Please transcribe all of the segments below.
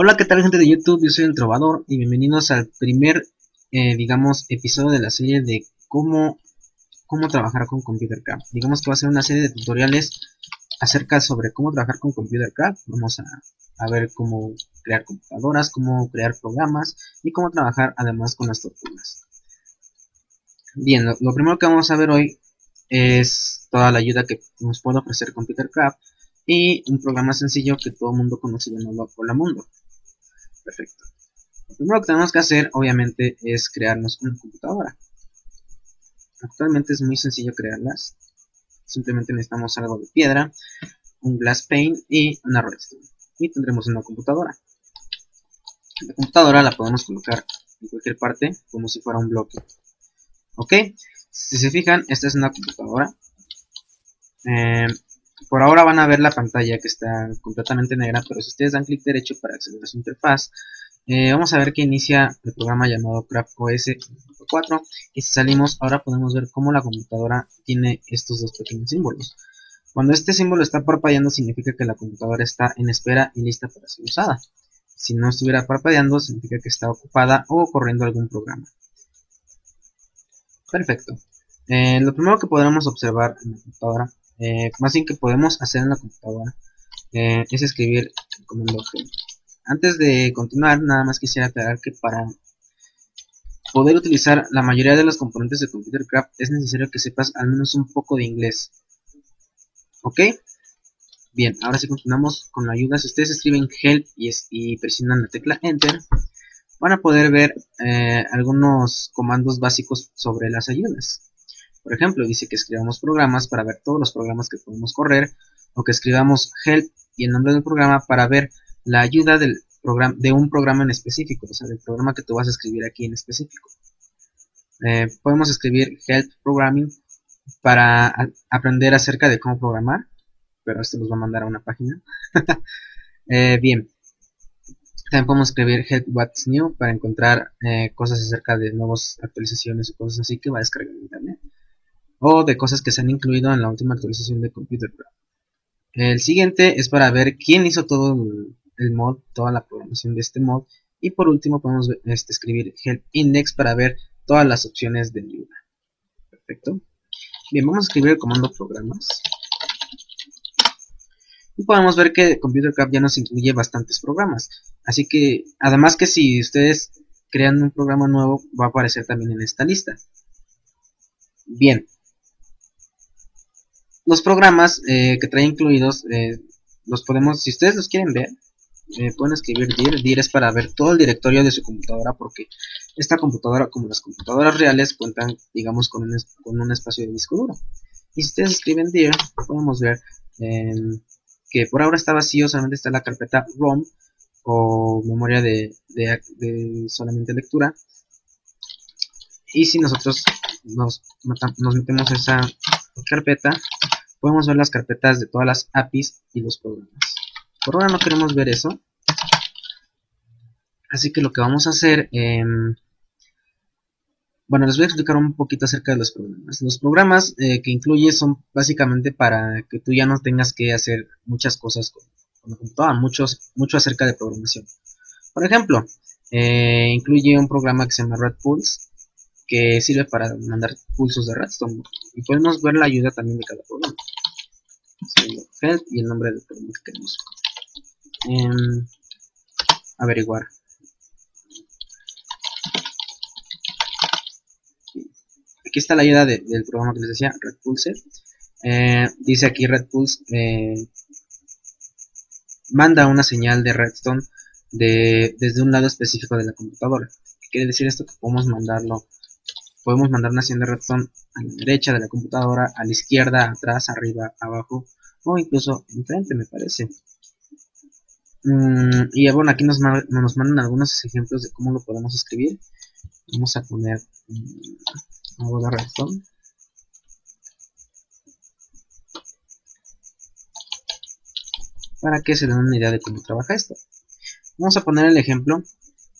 Hola, ¿qué tal, gente de YouTube? Yo soy el Trovador y bienvenidos al primer, episodio de la serie de cómo trabajar con ComputerCraft. Digamos que va a ser una serie de tutoriales acerca sobre cómo trabajar con ComputerCraft. Vamos a ver cómo crear computadoras, cómo crear programas y cómo trabajar además con las tortugas. Bien, lo primero que vamos a ver hoy es toda la ayuda que nos puede ofrecer ComputerCraft y un programa sencillo que todo el mundo conoce llamado Hola Mundo. Perfecto. Lo primero que tenemos que hacer, obviamente, es crearnos una computadora. Actualmente es muy sencillo crearlas. Simplemente necesitamos algo de piedra, un glass pane y una redstone. Y tendremos una computadora. La computadora la podemos colocar en cualquier parte, como si fuera un bloque. Ok, si se fijan, esta es una computadora. Por ahora van a ver la pantalla que está completamente negra, pero si ustedes dan clic derecho para acceder a su interfaz, vamos a ver que inicia el programa llamado CraftOS 4. Y si salimos, ahora podemos ver cómo la computadora tiene estos dos pequeños símbolos. Cuando este símbolo está parpadeando, significa que la computadora está en espera y lista para ser usada. Si no estuviera parpadeando, significa que está ocupada o corriendo algún programa. Perfecto. Lo primero que podremos observar en la computadora, más bien que podemos hacer en la computadora, es escribir el comando G. Antes de continuar, nada más quisiera aclarar que para poder utilizar la mayoría de los componentes de ComputerCraft es necesario que sepas al menos un poco de inglés. ¿Ok? Bien, ahora sí continuamos con la ayuda. Si ustedes escriben help y presionan la tecla Enter, van a poder ver algunos comandos básicos sobre las ayudas. Por ejemplo, dice que escribamos programas para ver todos los programas que podemos correr, o que escribamos help y el nombre del programa para ver la ayuda del programa, de un programa en específico, o sea, del programa que tú vas a escribir aquí en específico. Podemos escribir help programming para aprender acerca de cómo programar, pero esto nos va a mandar a una página. Bien. También podemos escribir help what's new para encontrar cosas acerca de nuevas actualizaciones o cosas así que va a descargar en internet, o de cosas que se han incluido en la última actualización de ComputerCraft. El siguiente es para ver quién hizo todo el mod, toda la programación de este mod. Y por último podemos escribir help index para ver todas las opciones de Lua. Perfecto. Bien, vamos a escribir el comando programas. Y podemos ver que ComputerCraft ya nos incluye bastantes programas. Así que, además que si ustedes crean un programa nuevo, va a aparecer también en esta lista. Bien, los programas que trae incluidos, los podemos, si ustedes los quieren ver, pueden escribir dir. Dir es para ver todo el directorio de su computadora, porque esta computadora, como las computadoras reales, cuentan, digamos, con un espacio de disco duro. Y si ustedes escriben dir, podemos ver que por ahora está vacío, solamente está la carpeta ROM o memoria de solamente lectura. Y si nosotros nos metemos a esa carpeta, podemos ver las carpetas de todas las APIs y los programas. Por ahora no queremos ver eso, así que lo que vamos a hacer, bueno, les voy a explicar un poquito acerca de los programas. Los programas que incluye son básicamente para que tú ya no tengas que hacer muchas cosas con la computadora, mucho acerca de programación. Por ejemplo, incluye un programa que se llama RedPulse, que sirve para mandar pulsos de redstone, y podemos ver la ayuda también de cada programa. Help y el nombre del programa que queremos averiguar. Aquí está la ayuda del programa que les decía, RedPulse. Dice aquí RedPulse manda una señal de redstone desde un lado específico de la computadora. ¿Qué quiere decir esto? Que podemos mandarlo. Podemos mandar una señal de redstone a la derecha de la computadora, a la izquierda, atrás, arriba, abajo, o incluso enfrente, me parece. Y bueno, aquí nos mandan algunos ejemplos de cómo lo podemos escribir. Vamos a poner algo de redstone. Para que se den una idea de cómo trabaja esto. Vamos a poner el ejemplo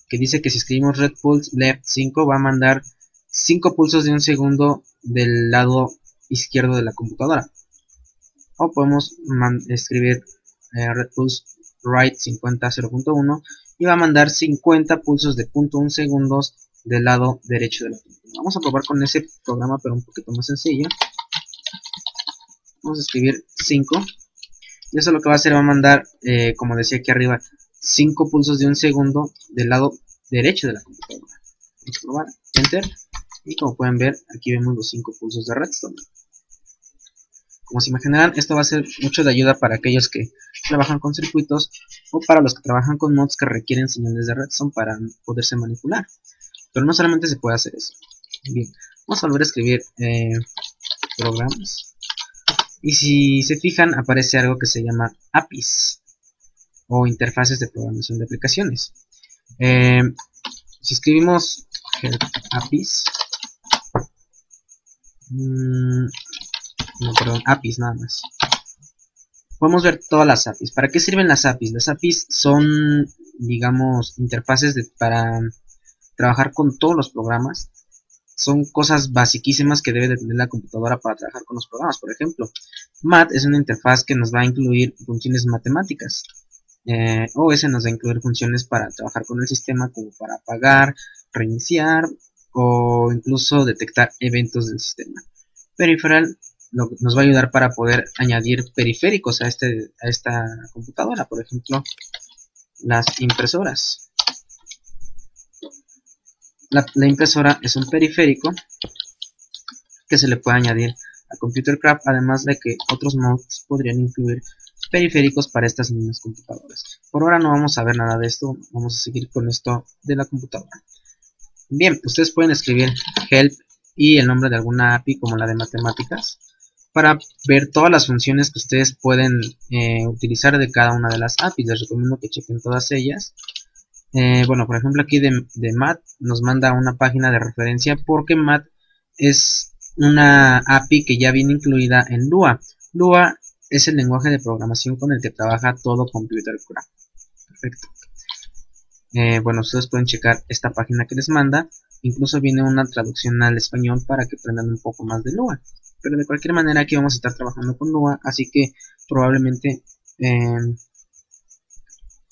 que dice que si escribimos RedPulse left 5 va a mandar 5 pulsos de un segundo del lado izquierdo de la computadora, o podemos escribir RedPulse right 50 0.1 y va a mandar 50 pulsos de 0.1 segundos del lado derecho de la pintura. Vamos a probar con ese programa, pero un poquito más sencillo. Vamos a escribir 5. Y eso lo que va a hacer, va a mandar, como decía aquí arriba, 5 pulsos de 1 segundo del lado derecho de la computadora. Vamos a probar, enter. Y como pueden ver, aquí vemos los 5 pulsos de redstone. Como se imaginarán, esto va a ser mucho de ayuda para aquellos que trabajan con circuitos o para los que trabajan con mods que requieren señales de redstone para poderse manipular. Pero no solamente se puede hacer eso. Bien, vamos a volver a escribir programas. Y si se fijan, aparece algo que se llama APIs o interfaces de programación de aplicaciones. Si escribimos help APIs, APIs nada más, podemos ver todas las APIs. ¿Para qué sirven las APIs? Las APIs son, digamos, interfaces para trabajar con todos los programas. Son cosas basiquísimas que debe de tener la computadora para trabajar con los programas. Por ejemplo, Math es una interfaz que nos va a incluir funciones matemáticas. OS nos va a incluir funciones para trabajar con el sistema, como para apagar, reiniciar o incluso detectar eventos del sistema. Peripheral nos va a ayudar para poder añadir periféricos a esta computadora, por ejemplo, las impresoras. La impresora es un periférico que se le puede añadir a ComputerCraft, además de que otros mods podrían incluir periféricos para estas mismas computadoras. Por ahora no vamos a ver nada de esto, vamos a seguir con esto de la computadora. Bien, ustedes pueden escribir help y el nombre de alguna API, como la de matemáticas, para ver todas las funciones que ustedes pueden utilizar de cada una de las APIs. Les recomiendo que chequen todas ellas. Bueno, por ejemplo, aquí de Math nos manda una página de referencia, porque Math es una API que ya viene incluida en Lua. Lua es el lenguaje de programación con el que trabaja todo ComputerCraft. Perfecto. Bueno, ustedes pueden checar esta página que les manda. Incluso viene una traducción al español para que aprendan un poco más de Lua. Pero de cualquier manera, aquí vamos a estar trabajando con Lua, así que probablemente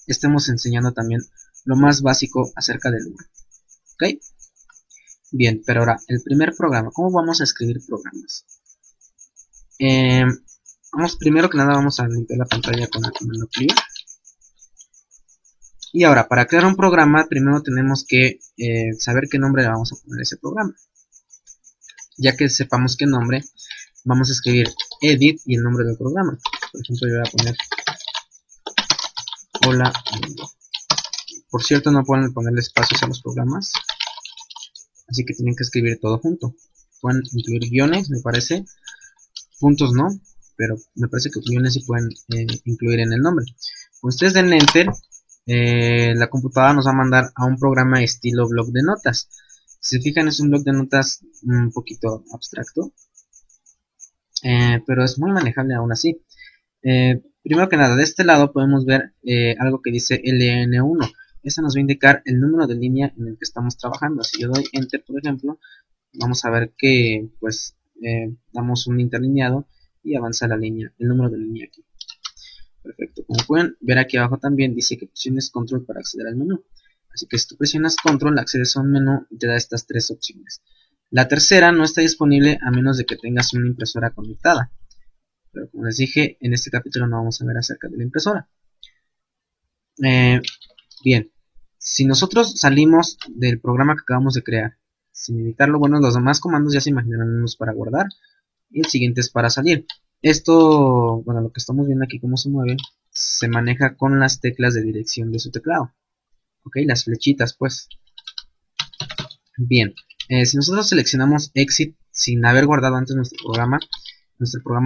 estemos enseñando también lo más básico acerca de Lua. ¿Ok? Bien, pero ahora, el primer programa. ¿Cómo vamos a escribir programas? Primero que nada, vamos a limpiar la pantalla con la comando clear. Y ahora, para crear un programa, primero tenemos que saber qué nombre le vamos a poner a ese programa. Ya que sepamos qué nombre, vamos a escribir edit y el nombre del programa. Por ejemplo, yo voy a poner hola mundo. Por cierto, no pueden ponerle espacios a los programas, así que tienen que escribir todo junto. Pueden incluir guiones, me parece. Puntos no, pero me parece que guiones sí pueden incluir en el nombre. Cuando ustedes den enter, la computadora nos va a mandar a un programa estilo bloc de notas. Si se fijan, es un bloc de notas un poquito abstracto, pero es muy manejable aún así. Primero que nada, de este lado podemos ver algo que dice LN1. Eso nos va a indicar el número de línea en el que estamos trabajando. Si yo doy enter, por ejemplo, vamos a ver que pues damos un interlineado y avanza la línea, el número de línea aquí. Perfecto, como pueden ver aquí abajo también dice que presiones control para acceder al menú. Así que si tú presionas control, accedes a un menú y te da estas tres opciones. La tercera no está disponible a menos de que tengas una impresora conectada. Pero como les dije, en este capítulo no vamos a ver acerca de la impresora. Bien, si nosotros salimos del programa que acabamos de crear, sin editarlo, bueno, los demás comandos ya se imaginarán, unos para guardar y el siguiente es para salir. Esto, bueno, lo que estamos viendo aquí, cómo se mueve, se maneja con las teclas de dirección de su teclado. Ok, las flechitas, pues. Bien, si nosotros seleccionamos Exit sin haber guardado antes nuestro programa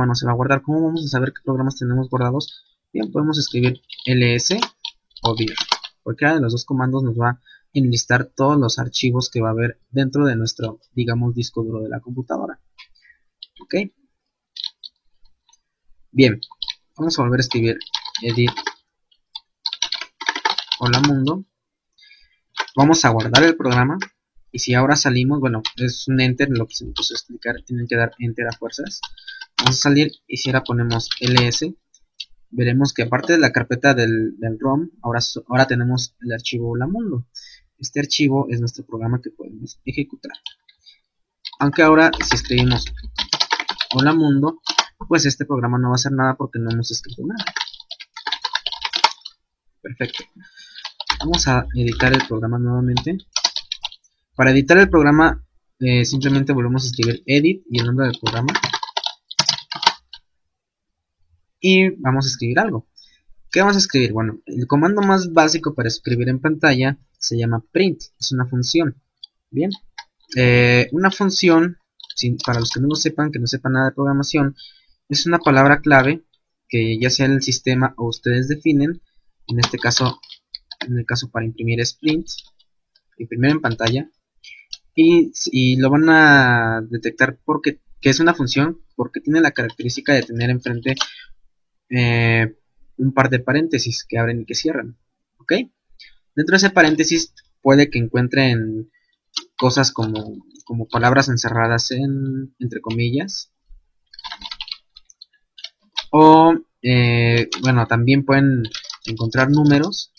no se va a guardar. ¿Cómo vamos a saber qué programas tenemos guardados? Bien, podemos escribir ls o dir. Cualquiera de los dos comandos nos va a enlistar todos los archivos que va a haber dentro de nuestro, digamos, disco duro de la computadora. Ok. Bien, vamos a volver a escribir edit hola mundo. Vamos a guardar el programa. Y si ahora salimos, bueno, es un enter, lo que se me puso a explicar, tienen que dar enter a fuerzas. Vamos a salir y si ahora ponemos ls, veremos que aparte de la carpeta del ROM, ahora tenemos el archivo Hola Mundo. Este archivo es nuestro programa que podemos ejecutar. Aunque ahora si escribimos Hola Mundo, pues este programa no va a hacer nada porque no hemos escrito nada. Perfecto. Vamos a editar el programa nuevamente. Para editar el programa simplemente volvemos a escribir edit y el nombre del programa. Y vamos a escribir algo. ¿Qué vamos a escribir? Bueno, el comando más básico para escribir en pantalla se llama print. Es una función. Bien. Una función, para los que no lo sepan, que no sepan nada de programación, es una palabra clave que ya sea el sistema o ustedes definen. En este caso, en el caso para imprimir es print. Imprimir en pantalla. Y lo van a detectar porque que es una función, porque tiene la característica de tener enfrente un par de paréntesis que abren y que cierran, ¿ok? Dentro de ese paréntesis puede que encuentren cosas como palabras encerradas entre comillas, o bueno, también pueden encontrar números,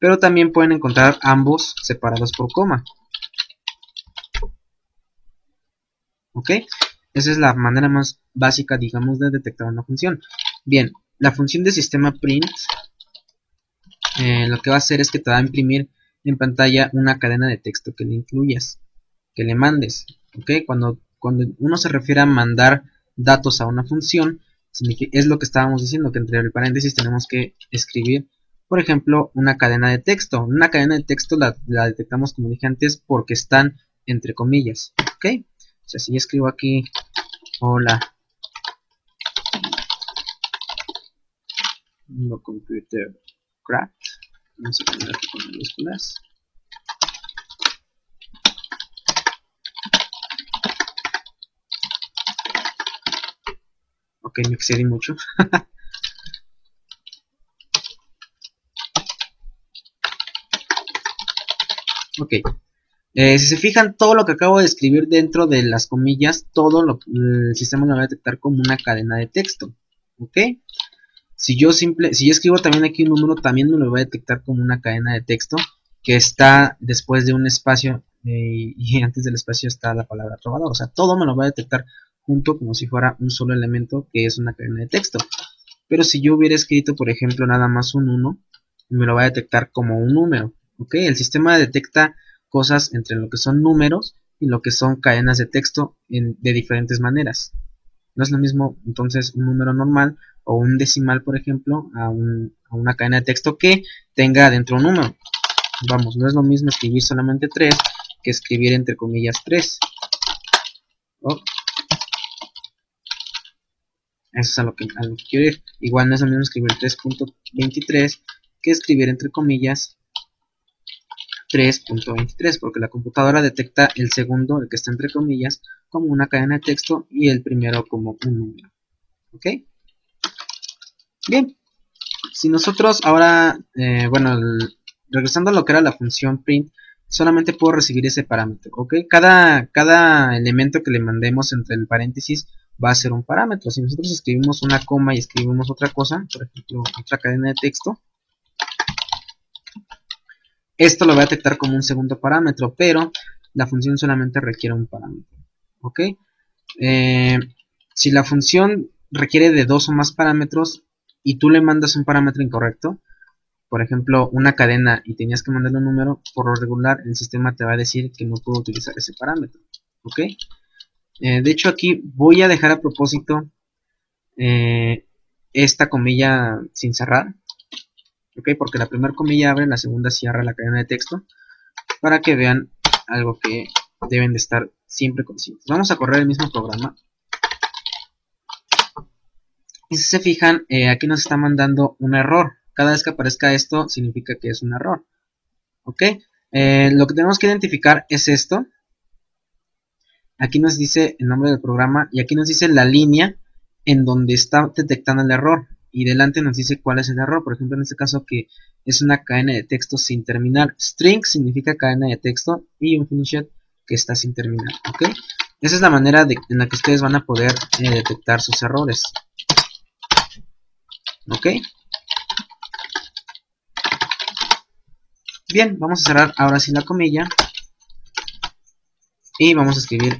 pero también pueden encontrar ambos separados por coma, ¿ok? Esa es la manera más básica, digamos, de detectar una función. Bien, la función de sistema print lo que va a hacer es que te va a imprimir en pantalla una cadena de texto que le incluyas, que le mandes, ¿ok? Cuando uno se refiere a mandar datos a una función, es lo que estábamos diciendo, que entre el paréntesis tenemos que escribir, por ejemplo, una cadena de texto. Una cadena de texto la detectamos, como dije antes, porque están entre comillas, ¿ok? O sea, si yo escribo aquí hola no ComputerCraft, vamos a poner aquí con mayúsculas, ok, me excedí mucho. Ok. Si se fijan, todo lo que acabo de escribir dentro de las comillas, el sistema lo va a detectar como una cadena de texto, ¿ok? Si yo escribo también aquí un número, también me lo va a detectar como una cadena de texto que está después de un espacio, y antes del espacio está la palabra trovador. O sea, todo me lo va a detectar junto, como si fuera un solo elemento que es una cadena de texto. Pero si yo hubiera escrito, por ejemplo, nada más un 1, me lo va a detectar como un número, ¿ok? El sistema detecta cosas entre lo que son números y lo que son cadenas de texto de diferentes maneras. No es lo mismo entonces un número normal o un decimal, por ejemplo, a una cadena de texto que tenga dentro un número. Vamos, no es lo mismo escribir solamente 3 que escribir entre comillas 3. Oh. Eso es a lo que quiero ir. Igual no es lo mismo escribir 3.23 que escribir entre comillas 3.23, porque la computadora detecta el segundo, el que está entre comillas, como una cadena de texto y el primero como un número, ¿ok? Bien, si nosotros ahora, bueno, regresando a lo que era la función print, solamente puedo recibir ese parámetro, ¿ok? Cada elemento que le mandemos entre el paréntesis va a ser un parámetro. Si nosotros escribimos una coma y escribimos otra cosa, por ejemplo, otra cadena de texto, esto lo va a detectar como un segundo parámetro, pero la función solamente requiere un parámetro, ¿ok? Si la función requiere de dos o más parámetros y tú le mandas un parámetro incorrecto, por ejemplo, una cadena, y tenías que mandarle un número, por lo regular el sistema te va a decir que no puedo utilizar ese parámetro, ¿ok? De hecho, aquí voy a dejar a propósito esta comilla sin cerrar, ¿ok? Porque la primera comilla abre, la segunda cierra la cadena de texto, para que vean algo que deben de estar siempre conscientes. Vamos a correr el mismo programa. Y si se fijan, aquí nos está mandando un error. Cada vez que aparezca esto, significa que es un error, ¿ok? Lo que tenemos que identificar es esto. Aquí nos dice el nombre del programa y aquí nos dice la línea en donde está detectando el error. Y delante nos dice cuál es el error. Por ejemplo, en este caso que es una cadena de texto sin terminar. String significa cadena de texto y unfinished que está sin terminar, ¿ok? Esa es la manera en la que ustedes van a poder detectar sus errores. Ok. Bien, vamos a cerrar ahora sí la comilla. Y vamos a escribir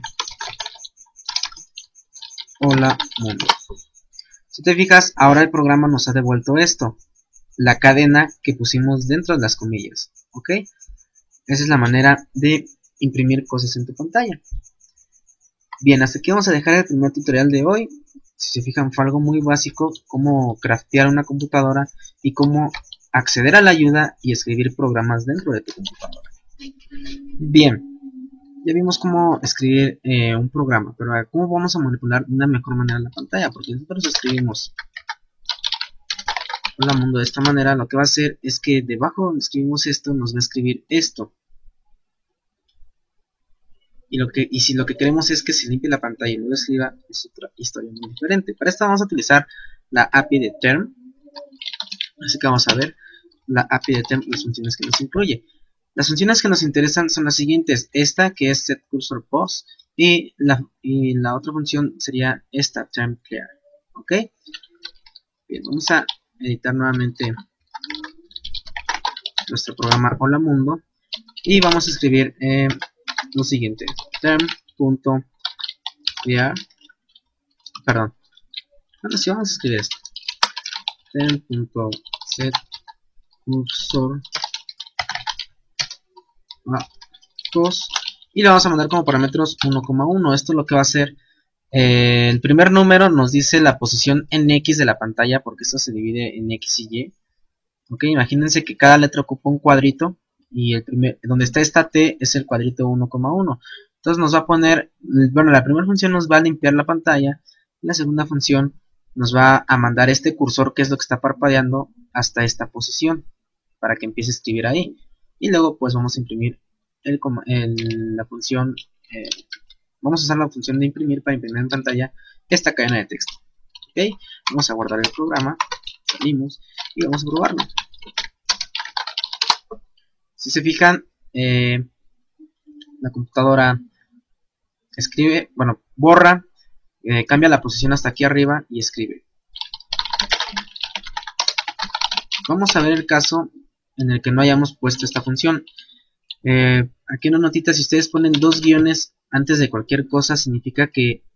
hola mundo. Si te fijas, ahora el programa nos ha devuelto esto, la cadena que pusimos dentro de las comillas. Ok. Esa es la manera de imprimir cosas en tu pantalla. Bien, hasta aquí vamos a dejar el primer tutorial de hoy. Si se fijan, fue algo muy básico, cómo craftear una computadora y cómo acceder a la ayuda y escribir programas dentro de tu computadora. Bien, ya vimos cómo escribir un programa, pero ¿cómo vamos a manipular de una mejor manera la pantalla? Porque nosotros escribimos hola mundo de esta manera, lo que va a hacer es que debajo donde escribimos esto nos va a escribir esto. Y si lo que queremos es que se limpie la pantalla y no lo escriba, es otra historia muy diferente. Para esto vamos a utilizar la API de term. Así que vamos a ver la API de temp, las funciones que nos incluye. Las funciones que nos interesan son las siguientes. Esta que es setCursorPost y la otra función sería esta, termClear. ¿Ok? Bien, vamos a editar nuevamente nuestro programa Hola Mundo. Y vamos a escribir lo siguiente. Term.clear. Perdón. Ahora sí vamos a escribir esto. Term.setCursor y lo vamos a mandar como parámetros 1,1. Esto es lo que va a hacer. El primer número nos dice la posición en X de la pantalla, porque esto se divide en X y Y. Ok, imagínense que cada letra ocupa un cuadrito y el primer, donde está esta T, es el cuadrito 1,1. Entonces nos va a poner, bueno, la primera función nos va a limpiar la pantalla, la segunda función nos va a mandar este cursor, que es lo que está parpadeando, hasta esta posición para que empiece a escribir ahí. Y luego pues vamos a imprimir la función, vamos a usar la función de imprimir para imprimir en pantalla esta cadena de texto. Ok, vamos a guardar el programa, salimos y vamos a probarlo. Si se fijan, la computadora escribe, bueno, borra, cambia la posición hasta aquí arriba y escribe. Vamos a ver el caso en el que no hayamos puesto esta función. Aquí una notita: si ustedes ponen dos guiones antes de cualquier cosa, significa que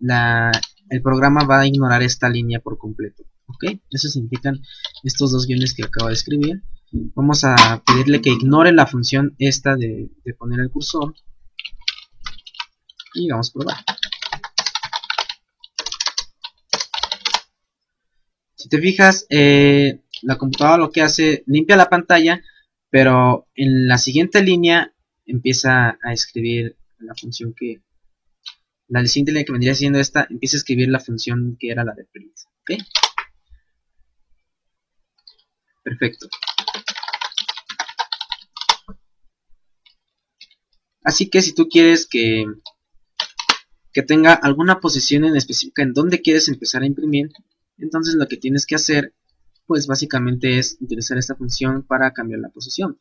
el programa va a ignorar esta línea por completo. ¿Ok? Eso significan estos dos guiones que acabo de escribir. Vamos a pedirle que ignore la función esta de poner el cursor y vamos a probar. Si te fijas, la computadora lo que hace, limpia la pantalla, pero en la siguiente línea empieza a escribir la función que, la siguiente línea que vendría siendo esta, empieza a escribir la función que era la de print. ¿Ok? Perfecto. Así que si tú quieres que tenga alguna posición en específica en donde quieres empezar a imprimir, entonces lo que tienes que hacer, pues básicamente es utilizar esta función para cambiar la posición.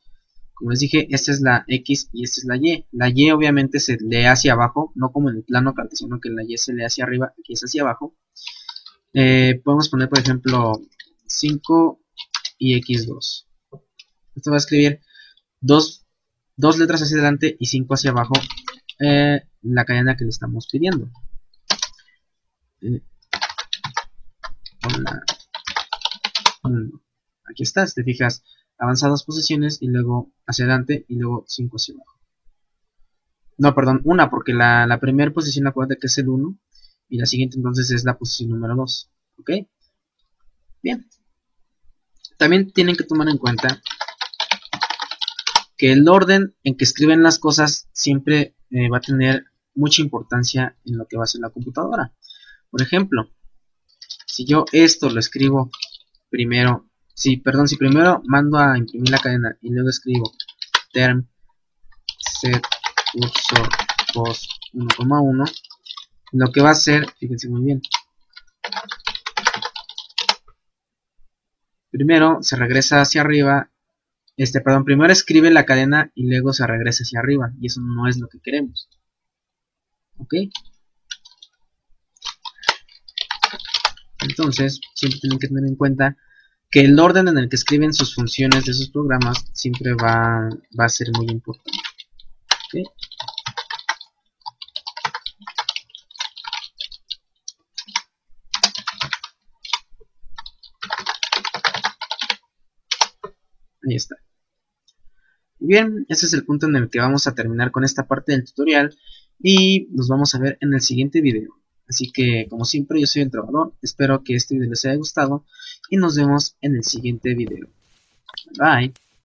Como les dije, esta es la X y esta es la Y. La Y obviamente se lee hacia abajo, no como en el plano cartesiano que la Y se lee hacia arriba, aquí es hacia abajo. Podemos poner por ejemplo 5 y x2. Esto va a escribir dos letras hacia adelante y 5 hacia abajo, la cadena que le estamos pidiendo. Hola mundo. Aquí está, si te fijas, avanza dos posiciones y luego hacia adelante y luego 5 hacia abajo. No, perdón, una, porque la primera posición, acuérdate que es el 1, y la siguiente entonces es la posición número 2. ¿Ok? Bien. También tienen que tomar en cuenta que el orden en que escriben las cosas siempre va a tener mucha importancia en lo que va a hacer la computadora. Por ejemplo, si yo esto lo escribo primero, si primero mando a imprimir la cadena y luego escribo term set cursor post 1,1, lo que va a hacer, fíjense muy bien, primero se regresa hacia arriba, primero escribe la cadena y luego se regresa hacia arriba, y eso no es lo que queremos. ¿Ok? Entonces, siempre tienen que tener en cuenta que el orden en el que escriben sus funciones de sus programas siempre va a ser muy importante. ¿Okay? Ahí está. Bien, ese es el punto en el que vamos a terminar con esta parte del tutorial y nos vamos a ver en el siguiente video. Así que, como siempre, yo soy el Trovador, espero que este video les haya gustado y nos vemos en el siguiente video. Bye.